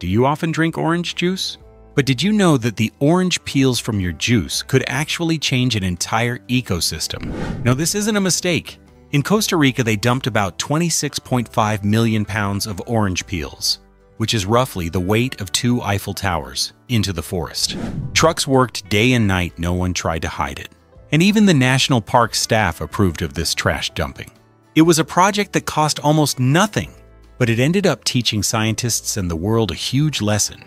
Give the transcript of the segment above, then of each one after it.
Do you often drink orange juice? But did you know that the orange peels from your juice could actually change an entire ecosystem? No, this isn't a mistake. In Costa Rica, they dumped about 26.5 million pounds of orange peels, which is roughly the weight of 2 Eiffel Towers, into the forest. Trucks worked day and night, no one tried to hide it. And even the national park staff approved of this trash dumping. It was a project that cost almost nothing, but it ended up teaching scientists and the world a huge lesson.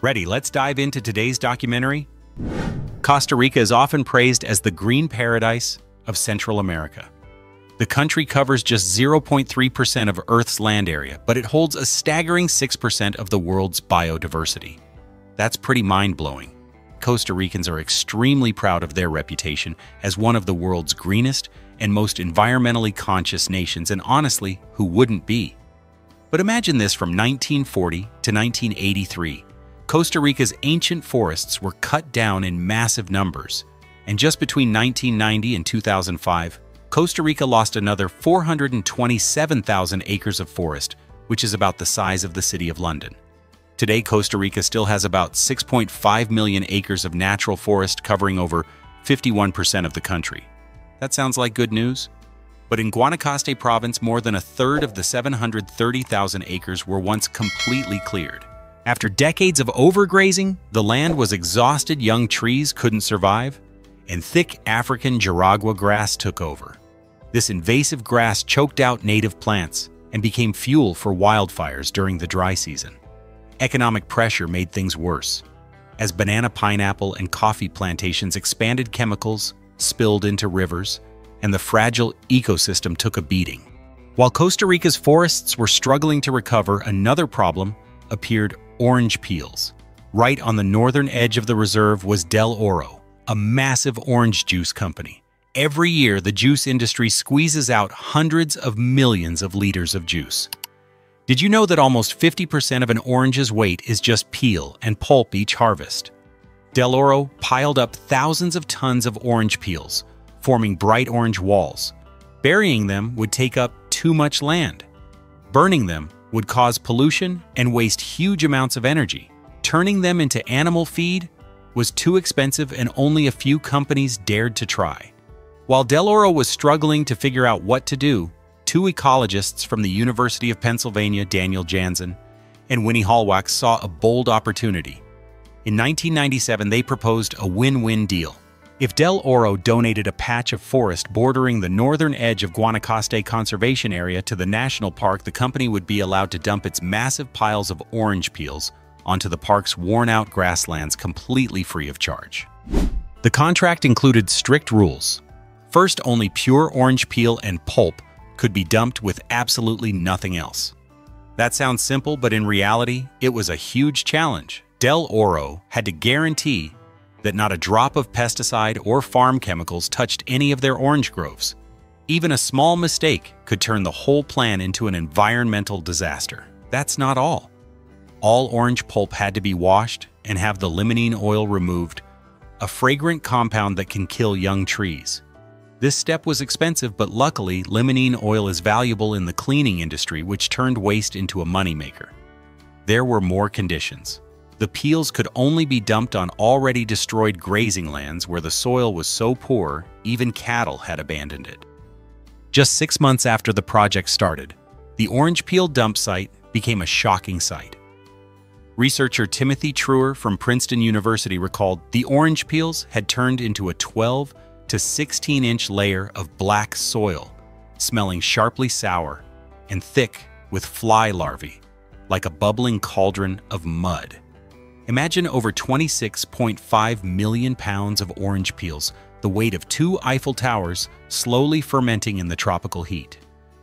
Ready, let's dive into today's documentary. Costa Rica is often praised as the green paradise of Central America. The country covers just 0.3% of Earth's land area, but it holds a staggering 6% of the world's biodiversity. That's pretty mind-blowing. Costa Ricans are extremely proud of their reputation as one of the world's greenest and most environmentally conscious nations, and honestly, who wouldn't be? But imagine this: from 1940 to 1983, Costa Rica's ancient forests were cut down in massive numbers, and just between 1990 and 2005, Costa Rica lost another 427,000 acres of forest, which is about the size of the City of London. Today, Costa Rica still has about 6.5 million acres of natural forest covering over 51% of the country. That sounds like good news. But in Guanacaste province, more than a third of the 730,000 acres were once completely cleared. After decades of overgrazing, the land was exhausted, young trees couldn't survive, and thick African Jaragua grass took over. This invasive grass choked out native plants and became fuel for wildfires during the dry season. Economic pressure made things worse, as banana, pineapple, and coffee plantations expanded. Chemicals spilled into rivers, and the fragile ecosystem took a beating. While Costa Rica's forests were struggling to recover, another problem appeared: orange peels. Right on the northern edge of the reserve was Del Oro, a massive orange juice company. Every year, the juice industry squeezes out hundreds of millions of liters of juice. Did you know that almost 50% of an orange's weight is just peel and pulp each harvest? Del Oro piled up thousands of tons of orange peels, forming bright orange walls. Burying them would take up too much land. Burning them would cause pollution and waste huge amounts of energy. Turning them into animal feed was too expensive, and only a few companies dared to try. While Del Oro was struggling to figure out what to do, two ecologists from the University of Pennsylvania, Daniel Janzen and Winnie Hallwax, saw a bold opportunity. In 1997, they proposed a win-win deal. If Del Oro donated a patch of forest bordering the northern edge of Guanacaste Conservation Area to the national park, the company would be allowed to dump its massive piles of orange peels onto the park's worn-out grasslands completely free of charge. The contract included strict rules. First, only pure orange peel and pulp could be dumped, with absolutely nothing else. That sounds simple, but in reality, it was a huge challenge. Del Oro had to guarantee that not a drop of pesticide or farm chemicals touched any of their orange groves. Even a small mistake could turn the whole plan into an environmental disaster. That's not all. All orange pulp had to be washed and have the limonene oil removed, a fragrant compound that can kill young trees. This step was expensive, but luckily, limonene oil is valuable in the cleaning industry, which turned waste into a moneymaker. There were more conditions. The peels could only be dumped on already destroyed grazing lands where the soil was so poor, even cattle had abandoned it. Just 6 months after the project started, the orange peel dump site became a shocking sight. Researcher Timothy Treuer from Princeton University recalled the orange peels had turned into a 12 to 16-inch layer of black soil, smelling sharply sour and thick with fly larvae, like a bubbling cauldron of mud. Imagine over 26.5 million pounds of orange peels, the weight of 2 Eiffel Towers, slowly fermenting in the tropical heat.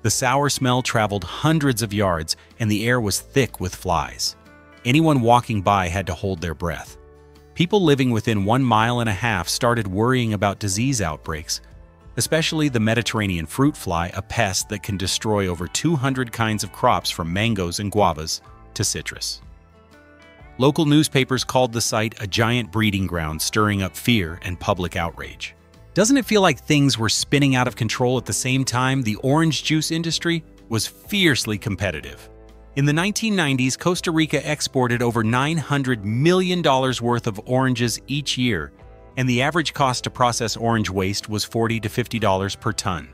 The sour smell traveled hundreds of yards, and the air was thick with flies. Anyone walking by had to hold their breath. People living within 1.5 miles started worrying about disease outbreaks, especially the Mediterranean fruit fly, a pest that can destroy over 200 kinds of crops, from mangoes and guavas to citrus. Local newspapers called the site a giant breeding ground, stirring up fear and public outrage. Doesn't it feel like things were spinning out of control at the same time? The orange juice industry was fiercely competitive. In the 1990s, Costa Rica exported over $900 million worth of oranges each year, and the average cost to process orange waste was $40 to $50 per ton.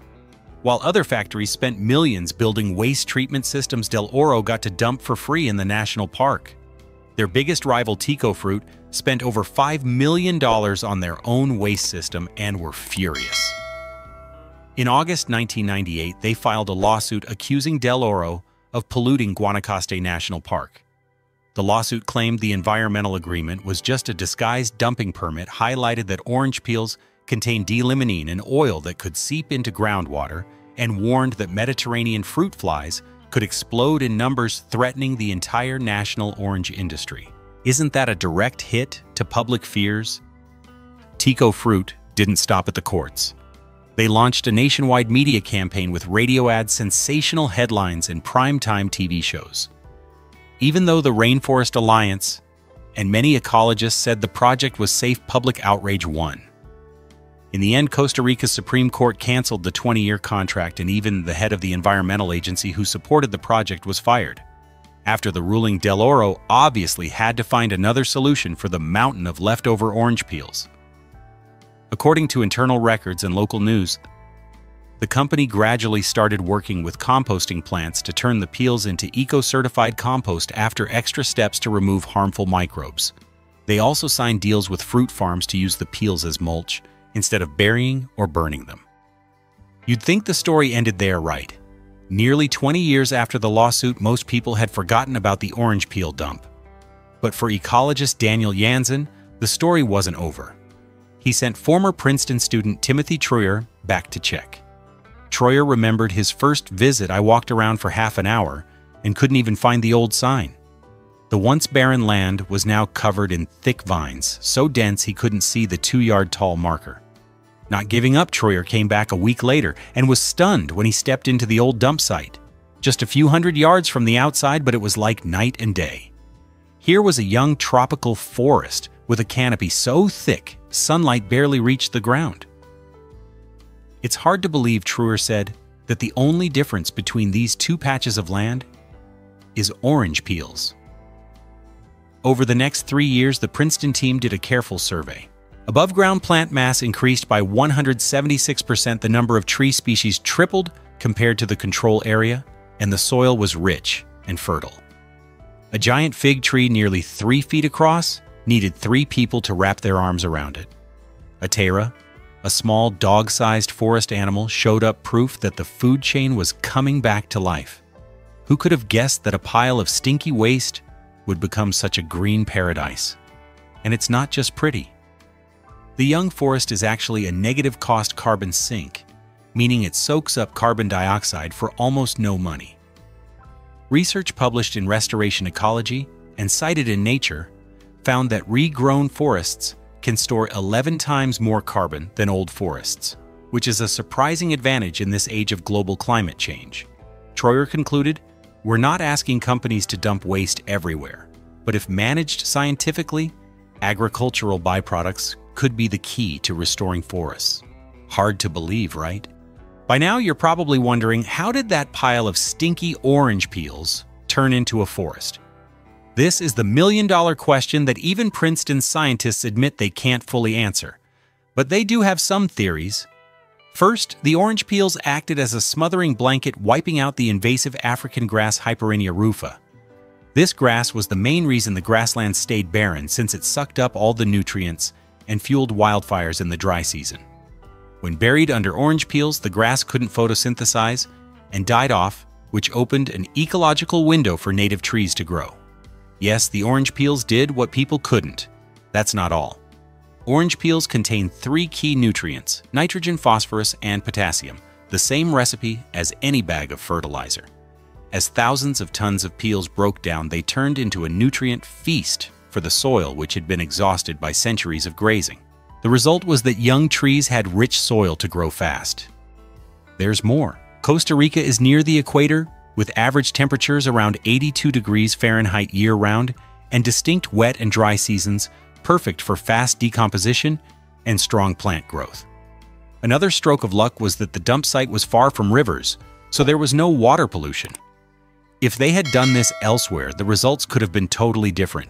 While other factories spent millions building waste treatment systems, Del Oro got to dump for free in the national park. Their biggest rival, Tico Fruit, spent over $5 million on their own waste system and were furious. In August 1998, they filed a lawsuit accusing Del Oro of polluting Guanacaste National Park. The lawsuit claimed the environmental agreement was just a disguised dumping permit, highlighted that orange peels contained D-limonene, an oil that could seep into groundwater, and warned that Mediterranean fruit flies could explode in numbers, threatening the entire national orange industry. Isn't that a direct hit to public fears? Tico Fruit didn't stop at the courts. They launched a nationwide media campaign with radio ads, sensational headlines, and primetime TV shows. Even though the Rainforest Alliance and many ecologists said the project was safe, public outrage won. In the end, Costa Rica's Supreme Court canceled the 20-year contract, and even the head of the environmental agency who supported the project was fired. After the ruling, Del Oro obviously had to find another solution for the mountain of leftover orange peels. According to internal records and local news, the company gradually started working with composting plants to turn the peels into eco-certified compost after extra steps to remove harmful microbes. They also signed deals with fruit farms to use the peels as mulch instead of burying or burning them. You'd think the story ended there, right? Nearly 20 years after the lawsuit, most people had forgotten about the orange peel dump. But for ecologist Daniel Janzen, the story wasn't over. He sent former Princeton student Timothy Treuer back to check. Treuer remembered his first visit. I walked around for half an hour and couldn't even find the old sign. The once barren land was now covered in thick vines, so dense he couldn't see the 2-yard-tall marker. Not giving up, Treuer came back a week later and was stunned when he stepped into the old dump site, just a few hundred yards from the outside, but it was like night and day. Here was a young tropical forest with a canopy so thick, sunlight barely reached the ground. It's hard to believe, Treuer said, that the only difference between these two patches of land is orange peels. Over the next 3 years, the Princeton team did a careful survey. Above-ground plant mass increased by 176%, the number of tree species tripled compared to the control area, and the soil was rich and fertile. A giant fig tree nearly 3 feet across needed 3 people to wrap their arms around it. A ptera, a small dog-sized forest animal, showed up, proof that the food chain was coming back to life. Who could have guessed that a pile of stinky waste would become such a green paradise? And it's not just pretty. The young forest is actually a negative cost carbon sink, meaning it soaks up carbon dioxide for almost no money. Research published in Restoration Ecology and cited in Nature found that regrown forests can store 11 times more carbon than old forests, which is a surprising advantage in this age of global climate change. Treuer concluded, "We're not asking companies to dump waste everywhere, but if managed scientifically, agricultural byproducts could be the key to restoring forests." Hard to believe, right? By now, you're probably wondering, how did that pile of stinky orange peels turn into a forest? This is the million-dollar question that even Princeton scientists admit they can't fully answer. But they do have some theories. First, the orange peels acted as a smothering blanket, wiping out the invasive African grass Hyperrhenia rufa. This grass was the main reason the grassland stayed barren, since it sucked up all the nutrients and fueled wildfires in the dry season. When buried under orange peels, the grass couldn't photosynthesize and died off, which opened an ecological window for native trees to grow. Yes, the orange peels did what people couldn't. That's not all. Orange peels contain 3 key nutrients, nitrogen, phosphorus, and potassium, the same recipe as any bag of fertilizer. As thousands of tons of peels broke down, they turned into a nutrient feast for the soil, which had been exhausted by centuries of grazing. The result was that young trees had rich soil to grow fast. There's more. Costa Rica is near the equator, with average temperatures around 82 degrees Fahrenheit year-round and distinct wet and dry seasons, perfect for fast decomposition and strong plant growth. Another stroke of luck was that the dump site was far from rivers, so there was no water pollution. If they had done this elsewhere, the results could have been totally different.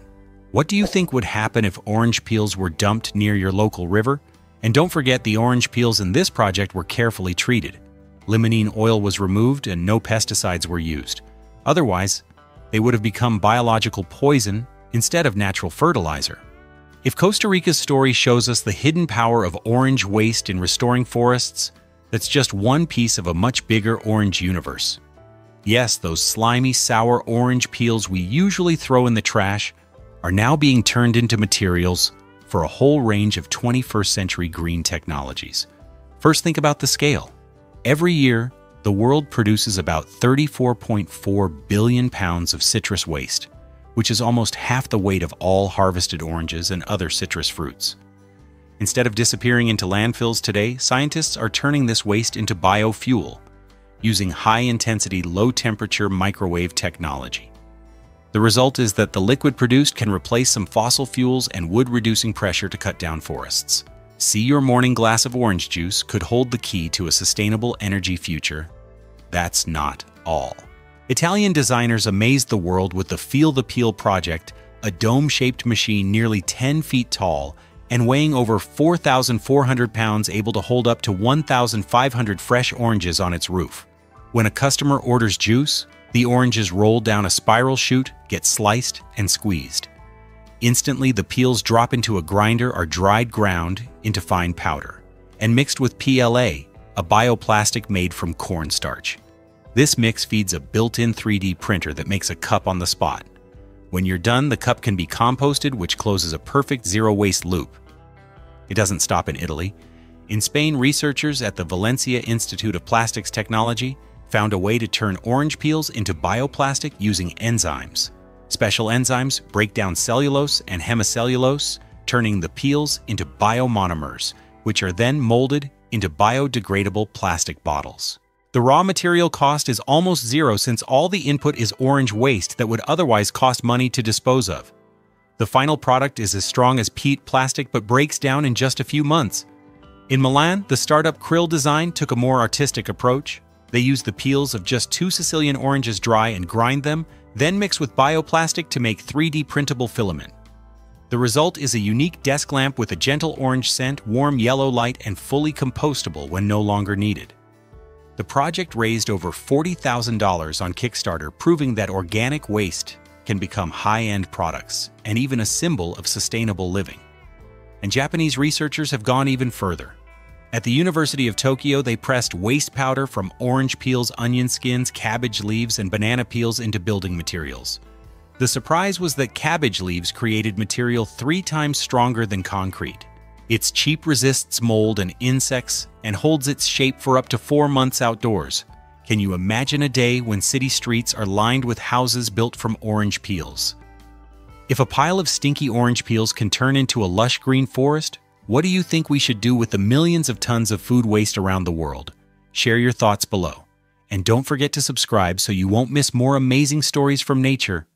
What do you think would happen if orange peels were dumped near your local river? And don't forget, the orange peels in this project were carefully treated. Limonene oil was removed and no pesticides were used. Otherwise, they would have become biological poison instead of natural fertilizer. If Costa Rica's story shows us the hidden power of orange waste in restoring forests, that's just one piece of a much bigger orange universe. Yes, those slimy, sour orange peels we usually throw in the trash are now being turned into materials for a whole range of 21st century green technologies. First, think about the scale. Every year, the world produces about 34.4 billion pounds of citrus waste, which is almost half the weight of all harvested oranges and other citrus fruits. Instead of disappearing into landfills today, scientists are turning this waste into biofuel, using high-intensity, low-temperature microwave technology. The result is that the liquid produced can replace some fossil fuels and wood-reducing pressure to cut down forests. See, your morning glass of orange juice could hold the key to a sustainable energy future. That's not all. Italian designers amazed the world with the Feel the Peel project, a dome-shaped machine nearly 10 feet tall and weighing over 4,400 pounds, able to hold up to 1,500 fresh oranges on its roof. When a customer orders juice, the oranges roll down a spiral chute, get sliced, and squeezed. Instantly, the peels drop into a grinder or dried ground into fine powder, and mixed with PLA, a bioplastic made from cornstarch. This mix feeds a built-in 3D printer that makes a cup on the spot. When you're done, the cup can be composted, which closes a perfect zero-waste loop. It doesn't stop in Italy. In Spain, researchers at the Valencia Institute of Plastics Technology found a way to turn orange peels into bioplastic using enzymes. Special enzymes break down cellulose and hemicellulose, turning the peels into biomonomers, which are then molded into biodegradable plastic bottles. The raw material cost is almost zero, since all the input is orange waste that would otherwise cost money to dispose of. The final product is as strong as peat plastic but breaks down in just a few months. In Milan, the startup Krill Design took a more artistic approach. They use the peels of just 2 Sicilian oranges dry and grind them, then mix with bioplastic to make 3D printable filament. The result is a unique desk lamp with a gentle orange scent, warm yellow light, and fully compostable when no longer needed. The project raised over $40,000 on Kickstarter, proving that organic waste can become high-end products and even a symbol of sustainable living. And Japanese researchers have gone even further. At the University of Tokyo, they pressed waste powder from orange peels, onion skins, cabbage leaves, and banana peels into building materials. The surprise was that cabbage leaves created material 3 times stronger than concrete. Its cheap resists mold and insects and holds its shape for up to 4 months outdoors. Can you imagine a day when city streets are lined with houses built from orange peels? If a pile of stinky orange peels can turn into a lush green forest, what do you think we should do with the millions of tons of food waste around the world? Share your thoughts below. And don't forget to subscribe so you won't miss more amazing stories from nature.